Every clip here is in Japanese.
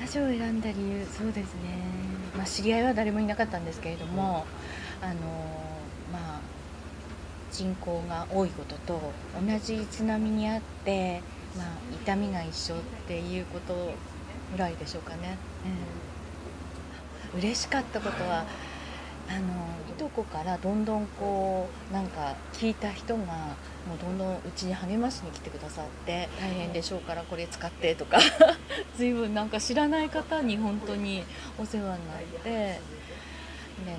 他者を選んだ理由、そうですね、知り合いは誰もいなかったんですけれども、人口が多いことと、同じ津波にあって、痛みが一緒っていうことぐらいでしょうかね。嬉しかったことは、いとこからどんどん聞いた人がもうどんどんうちに励ましに来てくださって、大変でしょうからこれ使ってとか随分知らない方に本当にお世話になって、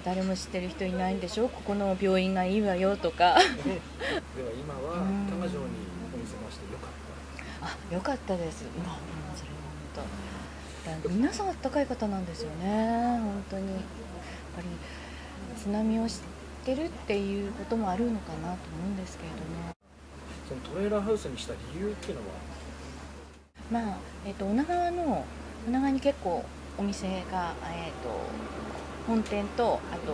誰も知ってる人いないんでしょ、ここの病院がいいわよとかでは今は多賀城にお店ましてよかった、よかったです、それは本当皆さんあったかい方なんですよね、本当にやっぱり津波を知ってるっていうこともあるのかなと思うんですけれどね。そのトレーラーハウスにした理由っていうのは、女川に結構お店が、本店とあと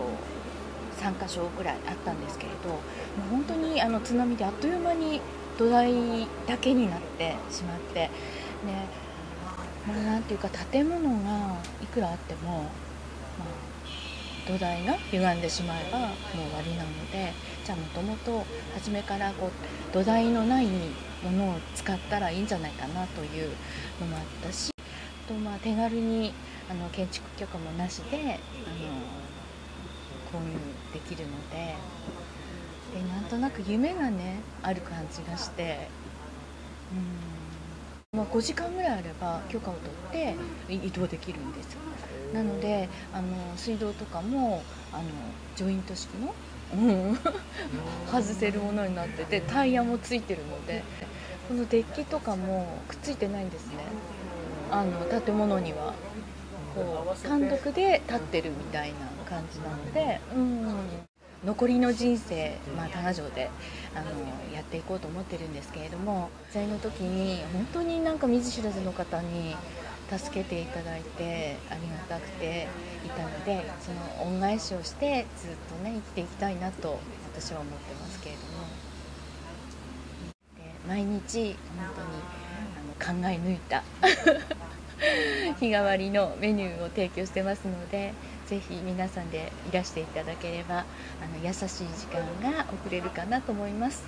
3か所くらいあったんですけれど、もう本当に津波であっという間に土台だけになってしまって、なんていうか建物がいくらあっても、土台が歪んでしまえばもう終わりなので、じゃあもともと初めから土台のないものを使ったらいいんじゃないかなというのもあったし、あと手軽に建築許可もなしで購入できるので、なんとなく夢がある感じがして、5時間ぐらいあれば許可を取って移動できるんです。なので水道とかもジョイント式の、外せるものになってて、タイヤもついてるので、このデッキとかもくっついてないんですね。建物には単独で立ってるみたいな感じなので、残りの人生、多賀城でやっていこうと思ってるんですけれども、震災の時に本当に見ず知らずの方に助けていただいてありがたくていたので、その恩返しをしてずっと生きていきたいなと私は思ってますけれども、毎日本当に考え抜いた日替わりのメニューを提供してますので、ぜひ皆さんでいらしていただければ優しい時間が送れるかなと思います。